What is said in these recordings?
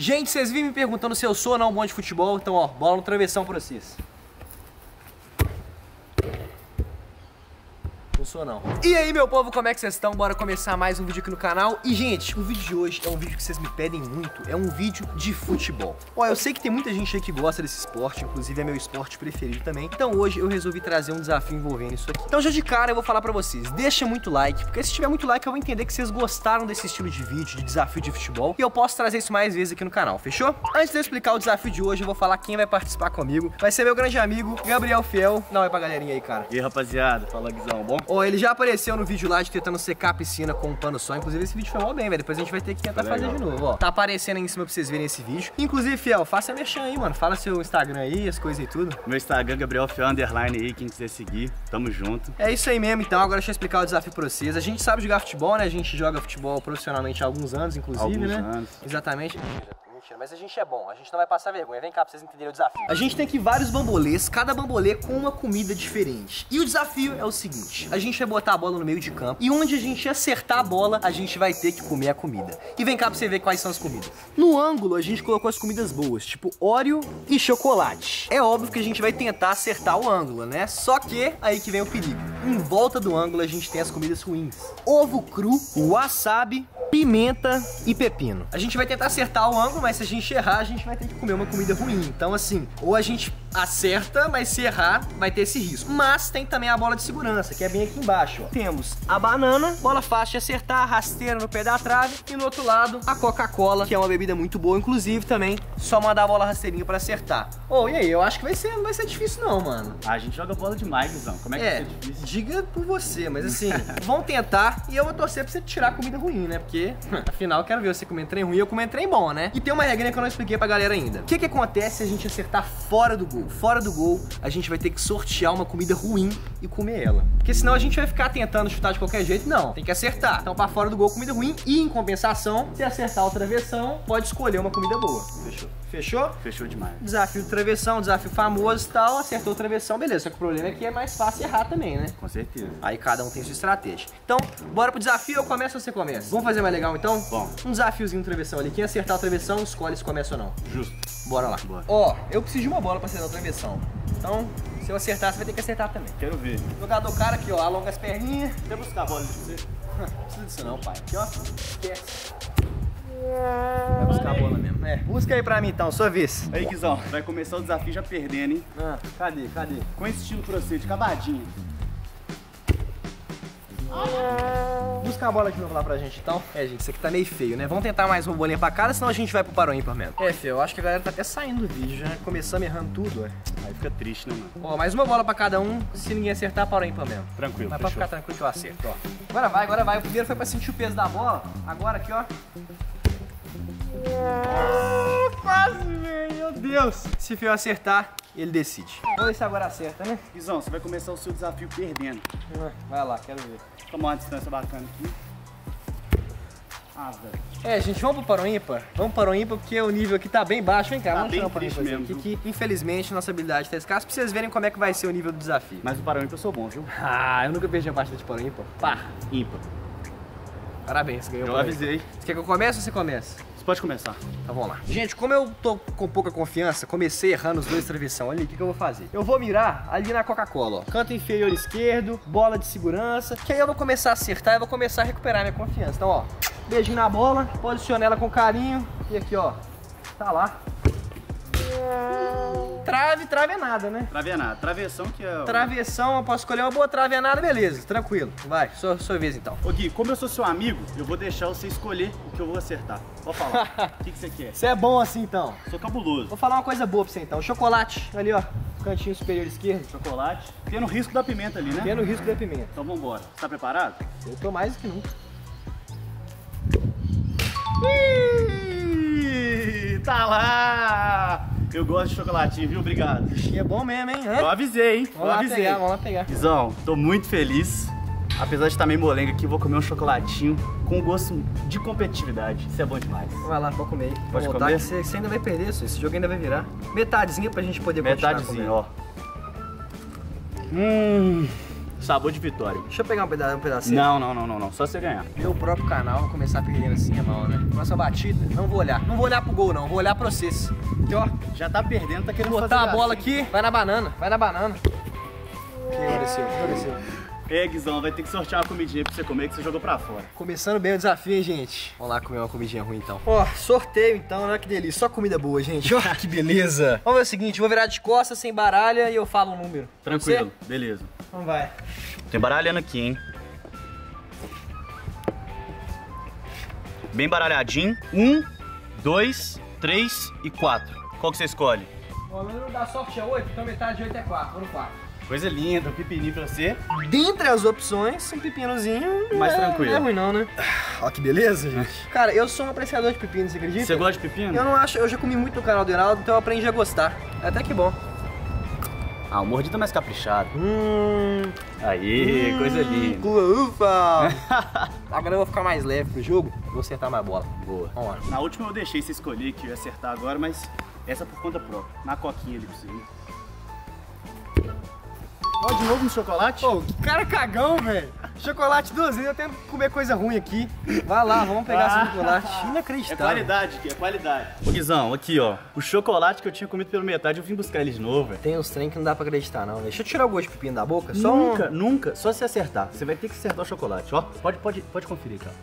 Gente, vocês vivem me perguntando se eu sou ou não bom de futebol, então ó, bola no travessão pra vocês. Não sou não. E aí, meu povo, como é que vocês estão? Bora começar mais um vídeo aqui no canal. E, gente, o vídeo de hoje é um vídeo que vocês me pedem muito. É um vídeo de futebol. Ó, eu sei que tem muita gente aí que gosta desse esporte. Inclusive, é meu esporte preferido também. Então, hoje, eu resolvi trazer um desafio envolvendo isso aqui. Então, já de cara, eu vou falar pra vocês. Deixa muito like, porque se tiver muito like, eu vou entender que vocês gostaram desse estilo de vídeo, de desafio de futebol. E eu posso trazer isso mais vezes aqui no canal, fechou? Antes de eu explicar o desafio de hoje, eu vou falar quem vai participar comigo. Vai ser meu grande amigo, Gabriel Fiel. Não, é pra galerinha aí, cara. E aí, rapaziada? Fala, Guizão, bom? Ó, ele já apareceu no vídeo lá de tentando secar a piscina com um pano só. Inclusive, esse vídeo foi mó bem, velho. Depois a gente vai ter que tentar fazer de novo, ó. Tá aparecendo aí em cima pra vocês verem esse vídeo. Inclusive, Fiel, faça merchan aí, mano. Fala seu Instagram aí, as coisas e tudo. Meu Instagram, Gabriel Fiel, underline aí, quem quiser seguir. Tamo junto. É isso aí mesmo, então. Agora deixa eu explicar o desafio pra vocês. A gente sabe jogar futebol, né? A gente joga futebol profissionalmente há alguns anos, inclusive, né? Exatamente. Mas a gente é bom, a gente não vai passar vergonha. Vem cá pra vocês entenderem o desafio. A gente tem aqui vários bambolês, cada bambolê com uma comida diferente. E o desafio é o seguinte: a gente vai botar a bola no meio de campo e onde a gente acertar a bola, a gente vai ter que comer a comida. E vem cá pra você ver quais são as comidas. No ângulo, a gente colocou as comidas boas, tipo Oreo e chocolate. É óbvio que a gente vai tentar acertar o ângulo, né? Só que aí que vem o perigo. Em volta do ângulo, a gente tem as comidas ruins: ovo cru, wasabi, pimenta e pepino. A gente vai tentar acertar o ângulo, mas se a gente errar, a gente vai ter que comer uma comida ruim. Então, assim, ou a gente acerta, mas se errar, vai ter esse risco. Mas tem também a bola de segurança, que é bem aqui embaixo, ó. Temos a banana, bola fácil de acertar, rasteira no pé da trave. E no outro lado, a Coca-Cola, que é uma bebida muito boa, inclusive, também. Só mandar a bola rasteirinha pra acertar. E aí? Eu acho que não vai ser difícil não, mano. A gente joga bola demais, Guizão. Como é que vai ser difícil? Diga por você, mas assim, vão tentar e eu vou torcer pra você tirar comida ruim, né? Porque, afinal, eu quero ver você comer trem ruim e eu comer trem bom, né? E tem uma regrinha que eu não expliquei pra galera ainda. O que que acontece se a gente acertar fora do gol? Fora do gol, a gente vai ter que sortear uma comida ruim e comer ela. Porque senão a gente vai ficar tentando chutar de qualquer jeito. Não, tem que acertar. Então, pra fora do gol, comida ruim. E, em compensação, se acertar o travessão, pode escolher uma comida boa. Fechou. Fechou? Fechou demais. Desafio do travessão, desafio famoso e tal. Acertou o travessão, beleza. Só que o problema é que é mais fácil errar também, né? Com certeza. Aí cada um tem sua estratégia. Então, bora pro desafio. Eu começo ou você começa? Vamos fazer mais legal, então? Bom. Um desafiozinho do travessão ali. Quem acertar o travessão, escolhe se começa ou não. Justo. Bora lá. Bora. Ó, eu preciso de uma bola pra acertar o travessão. Então, se eu acertar, você vai ter que acertar também. Quero ver. Jogador cara aqui, ó. Alonga as perninhas. Quer buscar a bola de você? Não precisa disso não, pai. Aqui, ó. Esquece. Vai buscar a bola mesmo. É, busca aí pra mim então, sua vez. Aí, Guizão, vai começar o desafio já perdendo, hein? Cadê, cadê? Com esse estilo pra você, de cavadinha. Busca a bola aqui, não falar pra gente então. É, gente, isso aqui tá meio feio, né? Vamos tentar mais uma bolinha pra cada, senão a gente vai pro Paroim, por menos. É, Fê, eu acho que a galera tá até saindo do vídeo, já começamos errando tudo, ué. Aí fica triste, né, mano? Ó, mais uma bola pra cada um, se ninguém acertar, Paroim, por menos. Tranquilo, mas pra ficar tranquilo que eu acerto, ó. Agora vai, agora vai. O primeiro foi pra sentir o peso da bola, agora aqui, ó. Quase, meu Deus. Se o Fiel acertar, ele decide. Vamos ver se agora acerta, né? Guizão, você vai começar o seu desafio perdendo. Vai lá, quero ver. Tomar uma distância bacana aqui. É, gente, vamos pro Paroímpa? Vamos pro Paroímpa porque o nível aqui tá bem baixo, hein, cara? Tá bem triste mesmo. Que, infelizmente, nossa habilidade tá escassa, pra vocês verem como é que vai ser o nível do desafio. Mas o Paroímpa eu sou bom, viu? Ah, eu nunca perdi a partida de Paroímpa. Pá, ímpar. Parabéns, você ganhou. Eu avisei. Você quer que eu comece ou você começa? Pode começar. Tá, vamos lá. Gente, como eu tô com pouca confiança, comecei errando os dois travessão ali, o que que eu vou fazer? Eu vou mirar ali na Coca-Cola, ó. Canto inferior esquerdo, bola de segurança, que aí eu vou começar a acertar e vou começar a recuperar minha confiança. Então, ó, beijinho na bola, posiciona ela com carinho e aqui, ó, tá lá. Trave é nada, né? Trave é nada. Travessão que é... Travessão, eu posso escolher uma boa trave é nada, beleza. Tranquilo. Vai, sua vez então. Ô Gui, como eu sou seu amigo, eu vou deixar você escolher o que eu vou acertar. Pode falar. O que que você quer? Você é bom assim então? Sou cabuloso. Vou falar uma coisa boa pra você então. Chocolate. Ali, ó. Cantinho superior esquerdo. Chocolate. Tendo risco da pimenta ali, né? Tendo risco da pimenta. Então vambora. Você tá preparado? Eu tô mais do que nunca. Ih, tá lá! Eu gosto de chocolatinho, viu? Obrigado. É bom mesmo, hein? Eu avisei, hein? Eu avisei. Vamos lá pegar. Guizão, tô muito feliz. Apesar de estar meio molenga aqui, vou comer um chocolatinho com gosto de competitividade. Isso é bom demais. Vai lá, pode comer. Pode voltar, comer? Você ainda vai perder, senhor. Esse jogo ainda vai virar. Metadezinha pra gente poder continuar comendo. Metadezinha, ó. Sabor de vitória. Deixa eu pegar um pedacinho. Não. Só você ganhar. Meu próprio canal, vou começar perdendo assim, é mal, né? Próxima batida, não vou olhar. Não vou olhar pro gol, não. Vou olhar pra vocês. Aqui, ó. Já tá perdendo, tá querendo botar a bola assim. Aqui. Vai na banana, vai na banana. Floresceu. É, Guizão, vai ter que sortear uma comidinha pra você comer, que você jogou pra fora. Começando bem o desafio, hein, gente? Vamos lá comer uma comidinha ruim, então. Ó, sorteio, então, olha que delícia. Só comida boa, gente. Ó, que beleza. Vamos ver o seguinte, vou virar de costas, sem baralha, e eu falo o número. Tranquilo, beleza. Vamos vai. Tem baralhando aqui, hein? Bem baralhadinho. 1, 2, 3 e 4. Qual que você escolhe? O número da sorte é 8, então metade de 8 é 4. Vamos no 4. Coisa linda, um pepininho pra você. Dentre as opções, um pepinozinho mais tranquilo. Não é ruim não, né? Ó, que beleza, gente. Cara, eu sou um apreciador de pepino, você acredita? Você gosta de pepino? Eu não acho, eu já comi muito no canal do Enaldo, então eu aprendi a gostar. É até que bom. Ah, o mordido mais caprichado. Aí, coisa linda. Ufa! Agora eu vou ficar mais leve pro jogo, vou acertar mais bola. Boa. Vamos lá. Na última eu deixei você escolher que eu ia acertar agora, mas essa é por conta própria. Na coquinha ali pra você. Ó, de novo no chocolate? Ô, que cara cagão, velho. Chocolate 2 vezes, eu tenho que comer coisa ruim aqui. Vai lá, vamos pegar esse chocolate. Inacreditável. É qualidade aqui, é qualidade. Ô, Guizão, aqui, ó. O chocolate que eu tinha comido pela metade, eu vim buscar ele de novo, velho. Tem uns trem que não dá pra acreditar, não, velho. Deixa eu tirar o gosto de pepino da boca. Só nunca, nunca. Só se acertar. Você vai ter que acertar o chocolate, ó. Pode conferir, cara.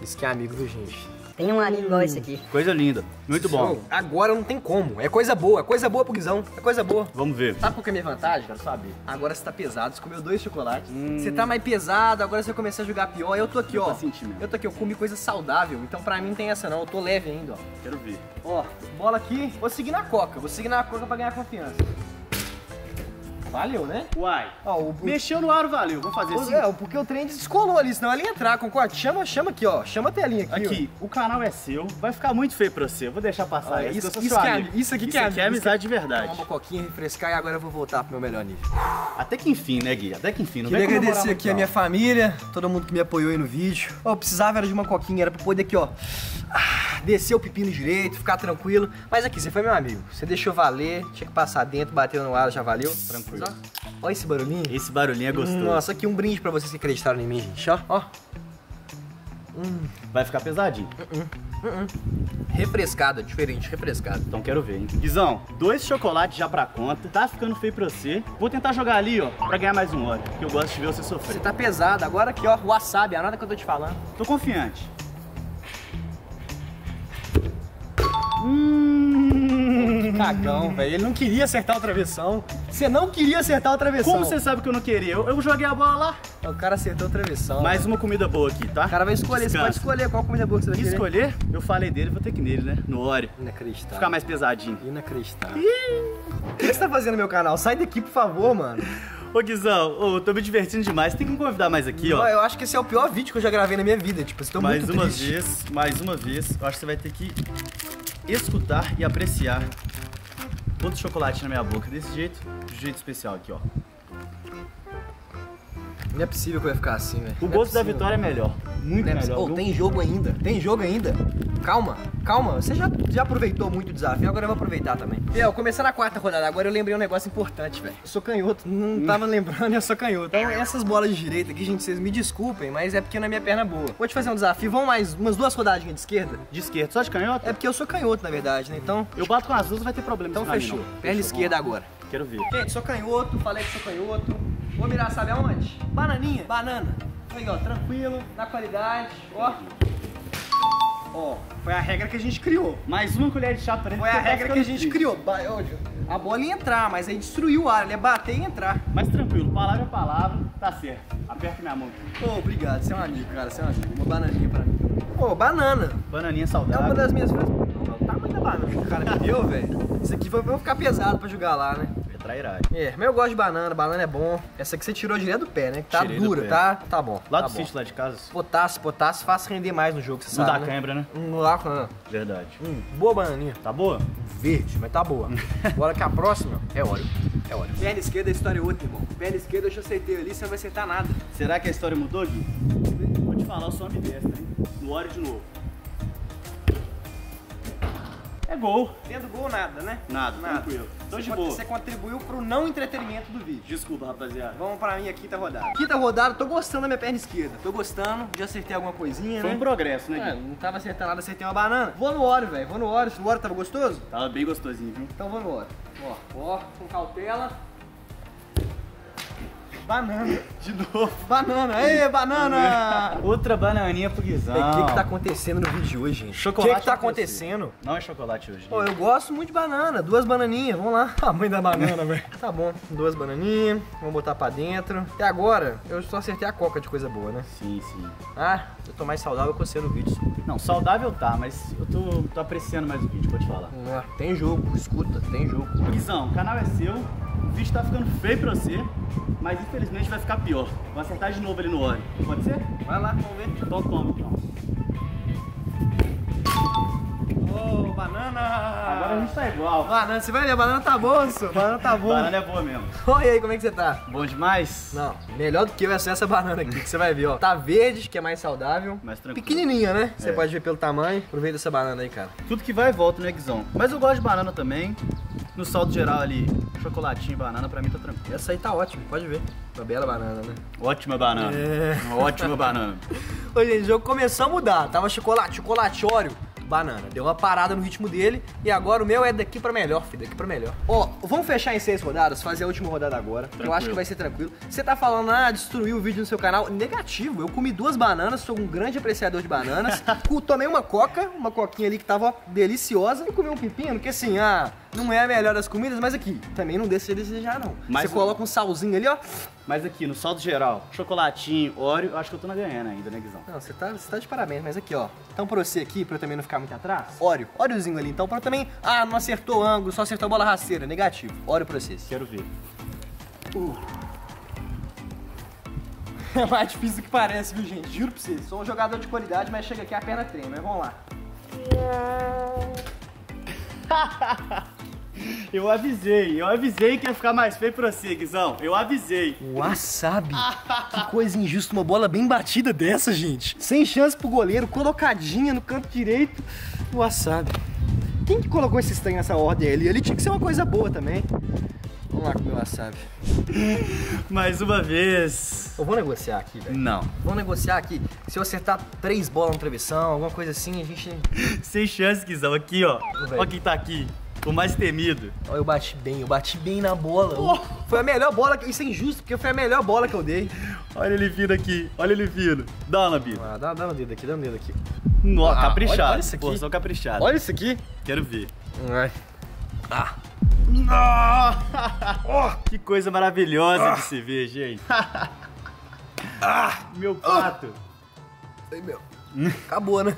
Isso que é amigo do gente. Tem um amigo igual esse aqui. Coisa linda, muito bom. Agora não tem como, é coisa boa pro Guizão, é coisa boa. Vamos ver. Sabe qual que é a minha vantagem? Quero saber. Agora você tá pesado, você comeu 2 chocolates. Você tá mais pesado, agora você vai começar a jogar pior. Eu tô aqui, ó. Eu tô aqui, eu comi coisa saudável, então pra mim não tem essa não, eu tô leve ainda, ó. Quero ver. Ó, bola aqui, vou seguir na coca pra ganhar confiança. Valeu, né? Uai. Ó, mexeu no aro, valeu. Vamos fazer assim. É, porque o trem descolou ali, senão ela ia entrar, concorda? Chama aqui, ó. Chama a telinha aqui. Aqui, ó. O canal é seu. Vai ficar muito feio pra você. Eu vou deixar passar aí. Isso aqui é amizade de verdade. Tomar uma coquinha, refrescar e agora eu vou voltar pro meu melhor nível. Até que enfim, né, Gui? Até que enfim. Não Queria agradecer aqui a minha família, todo mundo que me apoiou aí no vídeo. Ó, eu precisava era de uma coquinha, era pra poder aqui, ó. Descer o pepino direito, ficar tranquilo. Mas aqui, você foi meu amigo. Você deixou valer, tinha que passar dentro, bateu no ar, já valeu. Tranquilo. Olha esse barulhinho. Esse barulhinho é gostoso. Nossa, aqui um brinde pra vocês que acreditaram em mim, gente. Ó, ó. Vai ficar pesadinho. Refrescado, diferente, refrescado. Então quero ver, hein. Guizão, 2 chocolates já pra conta. Tá ficando feio pra você. Vou tentar jogar ali, ó, pra ganhar mais um óleo. Porque eu gosto de ver você sofrer. Você tá pesado. Agora aqui, ó, wasabi, anota que eu tô te falando. Tô confiante. Cagão, velho. Ele não queria acertar o travessão. Você não queria acertar o travessão. Como você sabe que eu não queria? Eu joguei a bola lá. O cara acertou o travessão. Mais uma comida boa aqui, tá? O cara vai escolher. Descanso. Você pode escolher qual comida boa que você vai escolher. Eu falei dele, vou ter que ir nele, né? No óleo. Inacreditável. Ficar mais pesadinho. Inacreditável. O que você tá fazendo no meu canal? Sai daqui, por favor, mano. Ô, Guizão, eu tô me divertindo demais. Tem que me convidar mais aqui, ó. Eu acho que esse é o pior vídeo que eu já gravei na minha vida. Tipo, eu tô muito triste. Mais uma vez. Eu acho que você vai ter que escutar e apreciar outro chocolate na minha boca, desse jeito, de jeito especial aqui, ó. Não é possível que eu ia ficar assim, velho. O gosto da vitória é melhor, muito melhor. Oh, tem jogo ainda. Calma, você já aproveitou muito o desafio, agora eu vou aproveitar também. Fiel, começando a 4ª rodada, agora eu lembrei um negócio importante, velho. Eu sou canhoto, não tava lembrando, eu sou canhoto. Então essas bolas de direita aqui, gente, vocês me desculpem, mas é porque não é minha perna boa. Vou te fazer um desafio, vamos mais umas 2 rodadinhas de esquerda? De esquerda, só de canhoto? É porque eu sou canhoto, na verdade, né, então... Eu bato com as duas, vai ter problema. Então fechou, perna esquerda agora. Quero ver. Gente, sou canhoto, falei que sou canhoto. Vou mirar, sabe aonde? Bananinha, banana. Aí, ó, tranquilo, na qualidade, ó. Ó, foi a regra que a gente criou. Mais uma colher de chá pra ele. Foi a regra que a gente criou. A bola ia entrar, mas aí destruiu o ar, ele ia bater e entrar. Mas tranquilo, palavra é palavra, tá certo. Aperta minha mão aqui. Ô, obrigado, você é um amigo, cara, você é um amigo. Uma bananinha pra mim. Ô, banana. Bananinha saudável. É uma das minhas coisas. O tamanho da banana que o cara me deu, velho. Isso aqui vai ficar pesado pra jogar lá, né? É, mas eu gosto de banana, banana é bom. Essa aqui você tirou direto do pé, né? Tá dura, tá? Tá bom. Lá do sítio, lá de casa. Potássio faz render mais no jogo, você sabe. Não dá câimbra, né? Não dá câimbra. Verdade. Boa bananinha. Tá boa? Verde, mas tá boa. Agora que a próxima é óleo. É óleo. Perna esquerda, a história é outra, irmão. Perna esquerda eu já acertei ali, você não vai acertar nada. Será que a história mudou, Gui? Vou te falar, eu sou ambidestro, hein? No óleo de novo. é gol. Tendo gol, nada, né? Nada. Tranquilo. Tô de boa. Você contribuiu pro não entretenimento do vídeo. Desculpa, rapaziada. Vamos pra minha quinta rodada. Quinta rodada, tô gostando da minha perna esquerda. Tô gostando, já acertei alguma coisinha, né? Foi um progresso, né, Gui? Não tava acertando nada, acertei uma banana. Vou no óleo, velho. Vou no óleo. O óleo tava gostoso? Tava bem gostosinho, viu? Então vou no óleo. Ó, com cautela. Banana. De novo. Banana. Aê, banana! Outra bananinha pro Guizão. O que que tá acontecendo no vídeo de hoje, gente? Chocolate. O que que tá acontecendo? Não é chocolate hoje. Pô, eu gosto muito de banana. Duas bananinhas. Vamos lá. Tamanho da banana, velho. Tá bom. Duas bananinhas. Vamos botar pra dentro. E agora, eu só acertei a coca de coisa boa, né? Sim, sim. Ah, eu tô mais saudável que você no vídeo. Não, saudável tá, mas eu tô apreciando mais o vídeo, vou te falar. Tem jogo. Escuta, tem jogo. Guizão, o canal é seu. O vídeo tá ficando feio pra você. Mas infelizmente vai ficar pior. Vou acertar de novo ali no óleo. Pode ser? Vai lá, vamos ver. Então toma, então. Ô, banana! Agora a gente tá igual. Banana, você vai ver, a banana tá boa, senhor. Banana tá boa. Banana é boa mesmo. Oi, aí, como é que você tá? Bom demais? Não, melhor do que eu é só essa banana aqui, que você vai ver, ó. Tá verde, que é mais saudável. Mais tranquilo. Pequenininha, né? Você pode ver pelo tamanho. Aproveita essa banana aí, cara. Tudo que vai e volta, né, Guizão? Mas eu gosto de banana também. No saldo geral ali, chocolatinho e banana, pra mim tá tranquilo. Essa aí tá ótima, pode ver. Uma bela banana, né? Ótima banana. É. Uma ótima banana. Ô, gente, o jogo começou a mudar. Tava chocolate, óleo, banana. Deu uma parada no ritmo dele. E agora o meu é daqui pra melhor, filho. Daqui pra melhor. Ó, vamos fechar em 6 rodadas, fazer a última rodada agora. Tranquilo. Eu acho que vai ser tranquilo. Você tá falando, ah, destruiu o vídeo no seu canal. Negativo. Eu comi 2 bananas, sou um grande apreciador de bananas. Tomei uma coca, uma coquinha ali que tava deliciosa. E comi um pepino, que assim, ah... Não é a melhor das comidas, mas aqui, também não deixa de desejar, não. Você coloca um salzinho ali, ó. Mas aqui, no saldo geral, chocolatinho, óleo, eu acho que eu tô na ganhando ainda, né, Guizão? Não, você tá de parabéns, mas aqui, ó. Então, pra você aqui, pra eu também não ficar muito atrás, óleo. Óleozinho ali, então, pra eu também... Ah, não acertou o ângulo, só acertou a bola rasteira, negativo. Óleo pra vocês. Quero ver. É mais difícil do que parece, viu, gente? Juro pra vocês. Sou um jogador de qualidade, mas chega aqui, a perna treme, mas vamos lá. Eu avisei que ia ficar mais feio pra você, Guizão. Eu avisei. Wasabi. Que coisa injusta, uma bola bem batida dessa, gente. Sem chance pro goleiro, colocadinha no canto direito. Wasabi. Quem que colocou esse estranho nessa ordem ali? Ele tinha que ser uma coisa boa também. Vamos lá com o meu wasabi. Mais uma vez. Eu vou negociar aqui, velho. Não. Vamos negociar aqui. Se eu acertar 3 bolas no travessão, alguma coisa assim, a gente... Sem chance, Guizão. Aqui, ó. Olha quem tá aqui. O mais temido. Olha, eu bati bem na bola. Oh. Foi a melhor bola. Isso é injusto, porque foi a melhor bola que eu dei. Olha ele vindo aqui. Olha ele vindo. Dá uma bida. Ah, dá uma dedo aqui, Nossa, caprichado. Olha isso aqui. Pô, só caprichado. Olha isso aqui. Quero ver. Ai. Ah. Oh, que coisa maravilhosa de se ver, gente. Meu prato. Ai, meu. Acabou, né?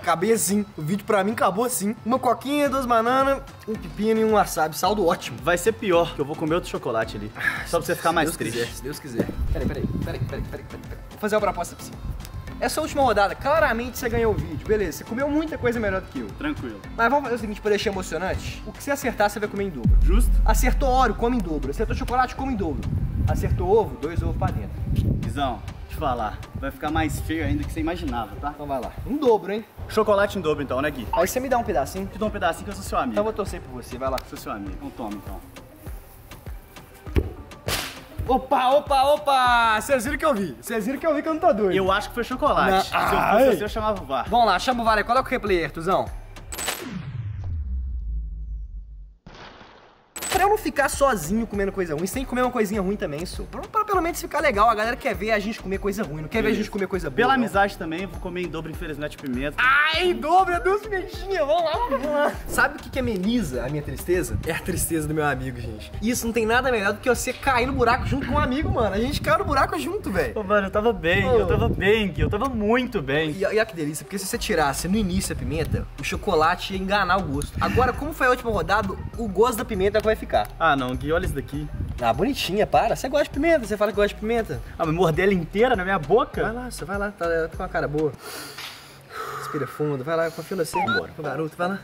Acabei assim. O vídeo pra mim acabou assim. Uma coquinha, 2 bananas, um pepino e um wasabi. Saldo ótimo. Vai ser pior, que eu vou comer outro chocolate ali. Só pra você ficar mais triste. Se Deus quiser. Peraí. Vou fazer uma proposta pra você. Essa última rodada, claramente você ganhou o vídeo, beleza, você comeu muita coisa melhor do que eu. Tranquilo. Mas vamos fazer o seguinte, pra deixar emocionante, o que você acertar, você vai comer em dobro. Justo. Acertou óleo, come em dobro. Acertou chocolate, come em dobro. Acertou ovo, 2 ovos pra dentro. Guizão, te falar, vai ficar mais feio ainda do que você imaginava, tá? Então vai lá. Em dobro, hein? Chocolate em dobro então, né, Gui? Aí você me dá um pedacinho. Te dou um pedacinho que eu sou seu amigo. Então eu vou torcer por você, vai lá. Sou seu amigo. Então toma, então. Opa! Vocês viram que eu vi que eu não tô doido. Eu acho que foi chocolate. Não. Se eu fosse, eu chamava o VAR. Vamos lá, chama o VAR aí. Coloca o replay, Artuzão. Pra eu não ficar sozinho comendo coisa ruim, você tem que comer uma coisinha ruim também, senhor. Pra pelo menos ficar legal. A galera quer ver a gente comer coisa ruim, não quer ver a gente comer coisa boa. Pela amizade também, vou comer em dobro, infelizmente, pimenta. Ai, em dobro, 2 pimentinhas, vamos lá. Sabe o que ameniza a minha tristeza? É a tristeza do meu amigo, gente. Isso não tem nada melhor do que você cair no buraco junto com um amigo, mano. A gente caiu no buraco junto, velho. Ô, mano, eu tava bem, eu tava muito bem. E olha que delícia, porque se você tirasse no início a pimenta, o chocolate ia enganar o gosto. Agora, como foi a última rodada, o gosto da pimenta vai ficar. Ah, não, Gui, olha isso daqui. Ah, bonitinha, para. Você gosta de pimenta, você fala que gosta de pimenta. Ah, mas morder ela inteira na minha boca? Vai lá, tá com uma cara boa. Respira fundo, vai lá, confia no seu. Bora. O garoto, vai lá.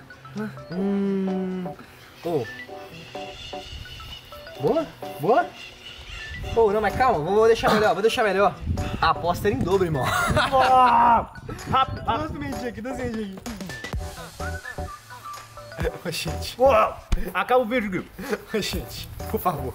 Oh. Boa? Oh, não, mas calma, vou deixar melhor. A aposta era em dobro, irmão. Duas pimentinhas aqui. Gente. Uau! Acaba o vídeo, Gui. Gente, por favor,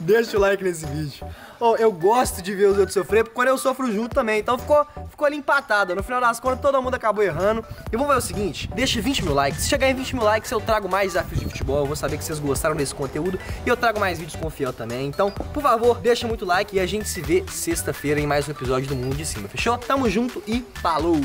deixa o like nesse vídeo. Oh, eu gosto de ver os outros sofrer, porque quando eu sofro junto também. Então ficou ali empatado. No final das contas, todo mundo acabou errando. Eu vou ver o seguinte, deixa 20 mil likes. Se chegar em 20 mil likes, eu trago mais desafios de futebol. Eu vou saber que vocês gostaram desse conteúdo. E eu trago mais vídeos com o Fiel também. Então, por favor, deixa muito like. E a gente se vê sexta-feira em mais um episódio do Mundo de Cima, fechou? Tamo junto e falou!